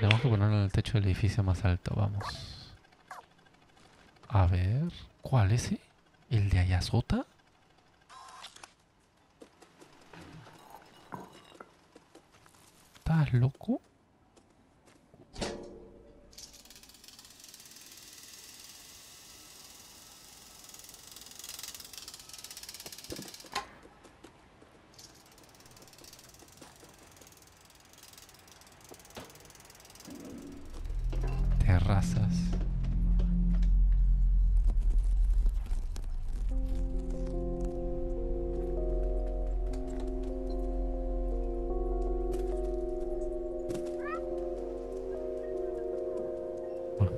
Tenemos que ponerlo en el techo del edificio más alto, vamos. A ver, ¿cuál es ese? ¿El de Ayazota? ¿Estás loco?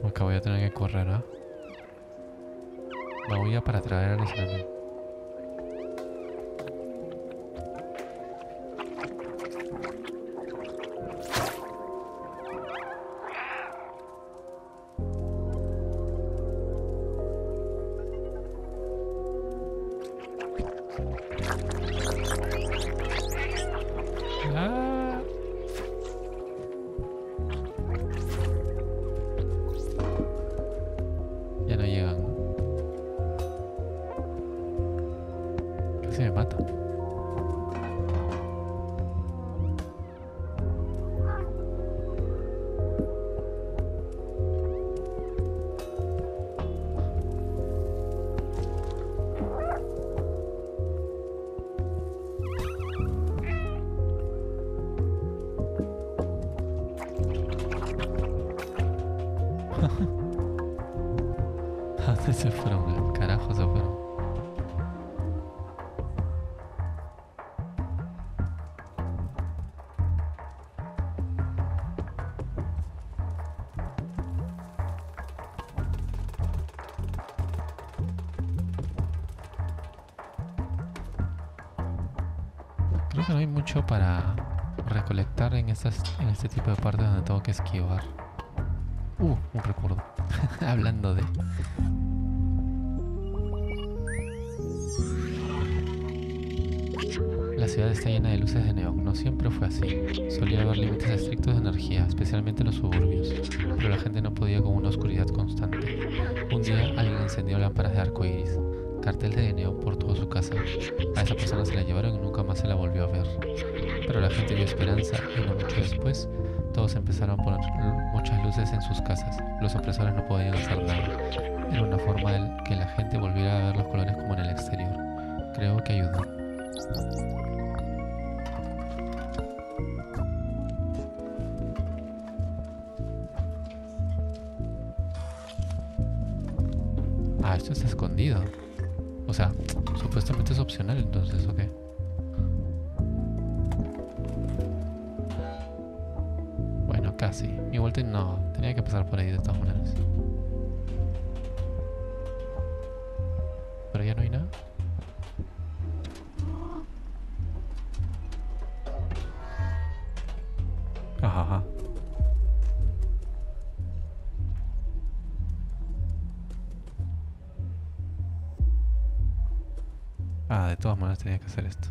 Acá voy a tener que correr, ¿ah? La huella para traer al escenario. Se fueron, carajo, se fueron. Creo que no hay mucho para recolectar en este tipo de partes donde tengo que esquivar. Un recuerdo. Hablando de... La ciudad está llena de luces de neón, no siempre fue así. Solía haber límites estrictos de energía, especialmente en los suburbios, pero la gente no podía con una oscuridad constante. Un día alguien encendió lámparas de arcoíris, carteles de neón por toda su casa. A esa persona se la llevaron y nunca más se la volvió a ver. Pero la gente vio esperanza y no mucho después, todos empezaron a poner muchas luces en sus casas. Los opresores no podían hacer nada. Era una forma de que la gente volviera a ver los colores como en el exterior. Creo que ayudó. Ah, esto está escondido. O sea, supuestamente es opcional, entonces, ¿o qué? Bueno, casi. Mi vuelta no. Tenía que pasar por ahí de todas maneras. Pero ya no hay nada. Ajá. Ah, de todas maneras tenía que hacer esto.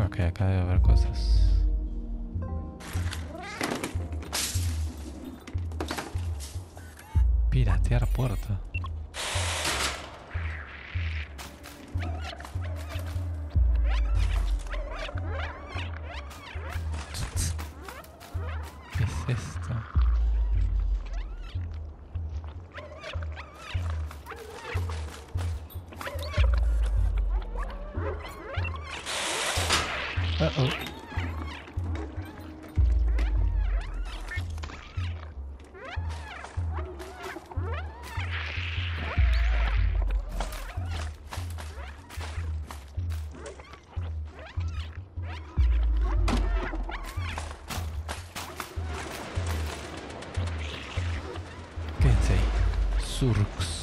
Ok, acá debe haber cosas. Piratear puerta. ¿Qué es esto? Uh-oh. Quédense ahí. Zurks.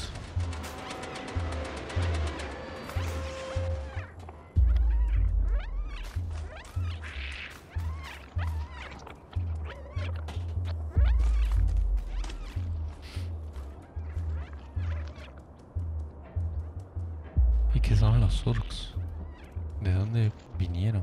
Zurks, ¿de dónde vinieron?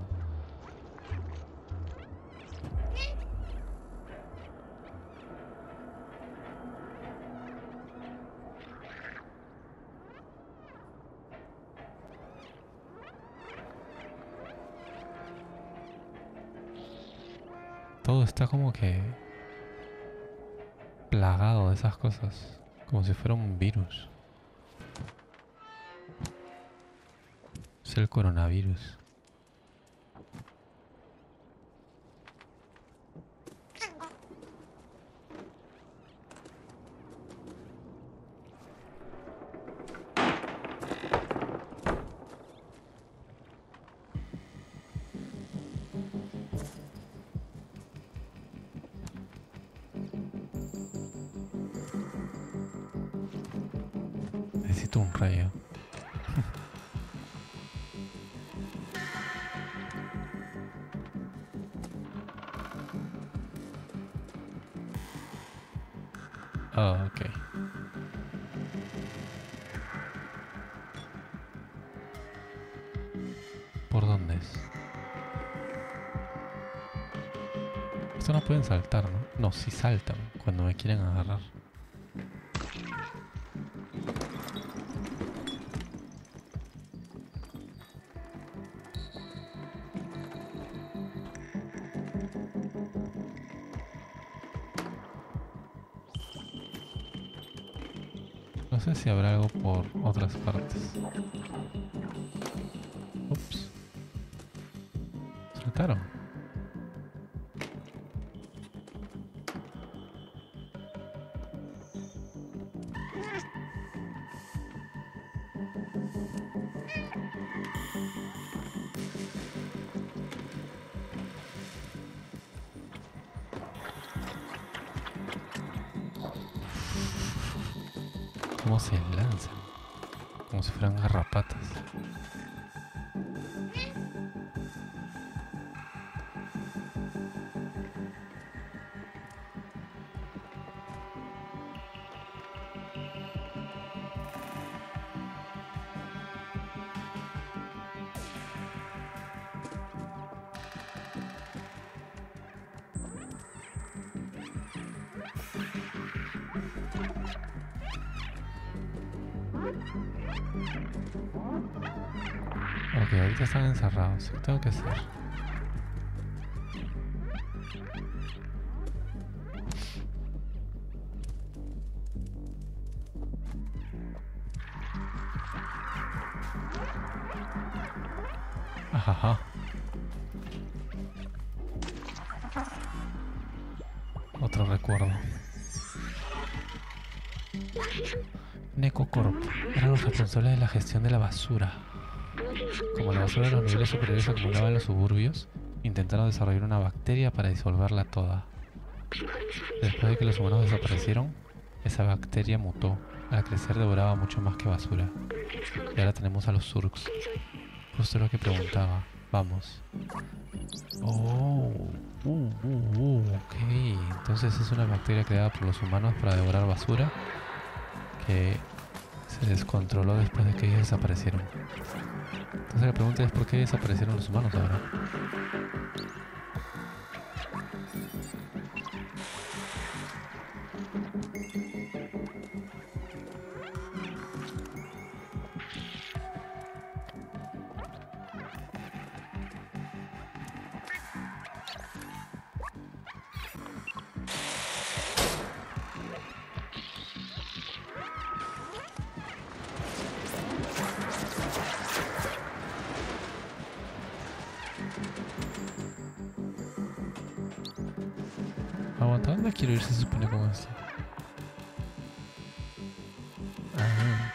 Todo está como que plagado de esas cosas, como si fuera un virus. El coronavirus. Necesito un rayo. Ah, ok. ¿Por dónde es? Esto no pueden saltar, ¿no? No, sí saltan cuando me quieren agarrar. No sé si habrá algo por otras partes. Ups. Saltaron. ¿Cómo se lanzan? Como si fueran garrapatas. Ok, ahorita están encerrados. ¿Qué tengo que hacer? Ajá. Otro recuerdo. Neco Corp eran los responsables de la gestión de la basura. Como la basura de los niveles superiores acumulaba en los suburbios, intentaron desarrollar una bacteria para disolverla toda. Después de que los humanos desaparecieron, esa bacteria mutó. Al crecer devoraba mucho más que basura. Y ahora tenemos a los Zurks. Justo lo que preguntaba. Vamos. Oh. Ok. Entonces es una bacteria creada por los humanos para devorar basura, que se descontroló después de que ellos desaparecieron. Entonces la pregunta es, ¿por qué desaparecieron los humanos ahora? Tabanda quiero ir, se supone, como así. Ah.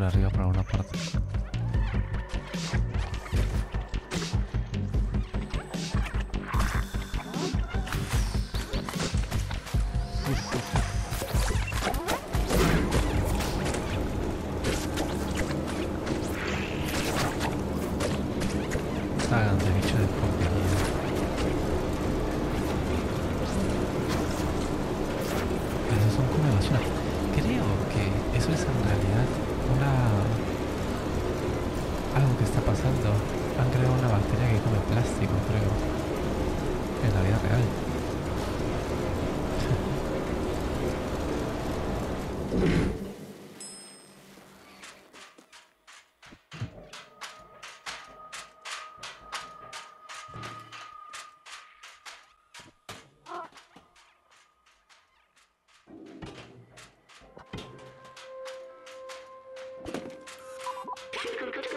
Arriba para una parte. Hagan de bicho de compañía. Esas son como basura. Creo que eso es en realidad algo que está pasando. Han creado una bacteria que come plástico, creo, en la vida real.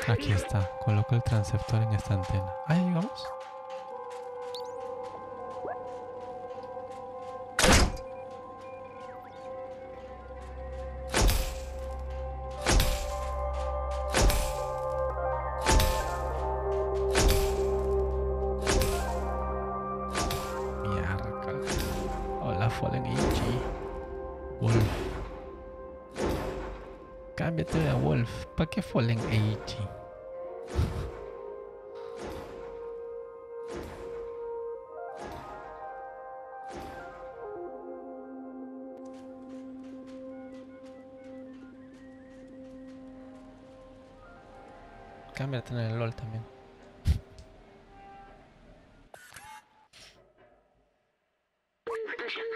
Aquí está, coloco el transceptor en esta antena. Ahí llegamos. ¿Qué Fallen Eichi? Cámbiate en el LOL también.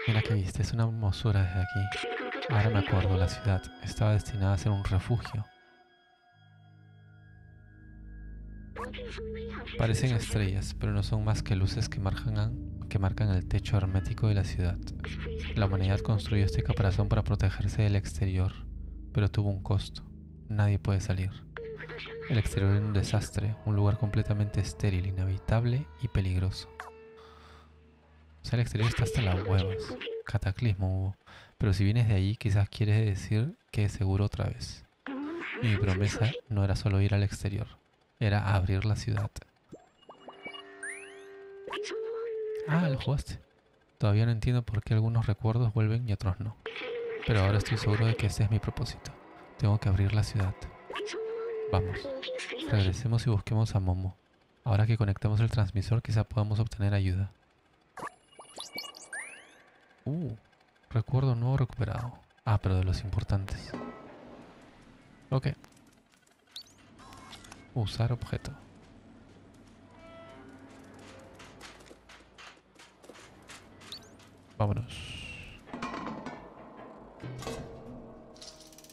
Mira que viste, es una hermosura desde aquí. Ahora me acuerdo, la ciudad estaba destinada a ser un refugio. Parecen estrellas, pero no son más que luces que marcan el techo hermético de la ciudad. La humanidad construyó este caparazón para protegerse del exterior, pero tuvo un costo. Nadie puede salir. El exterior era un desastre, un lugar completamente estéril, inhabitable y peligroso. O sea, el exterior está hasta las huevas. Cataclismo hubo. Pero si vienes de allí, quizás quieres decir que es seguro otra vez. Y mi promesa no era solo ir al exterior. Era abrir la ciudad. Ah, lo jugaste. Todavía no entiendo por qué algunos recuerdos vuelven y otros no. Pero ahora estoy seguro de que ese es mi propósito. Tengo que abrir la ciudad. Vamos. Regresemos y busquemos a Momo. Ahora que conectamos el transmisor, quizá podamos obtener ayuda. Recuerdo nuevo recuperado. Ah, pero de los importantes. Ok. Usar objeto. Vámonos.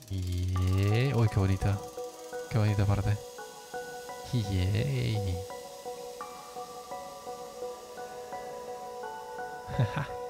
Yeah. Uy, qué bonita. Qué bonita parte. Yeah.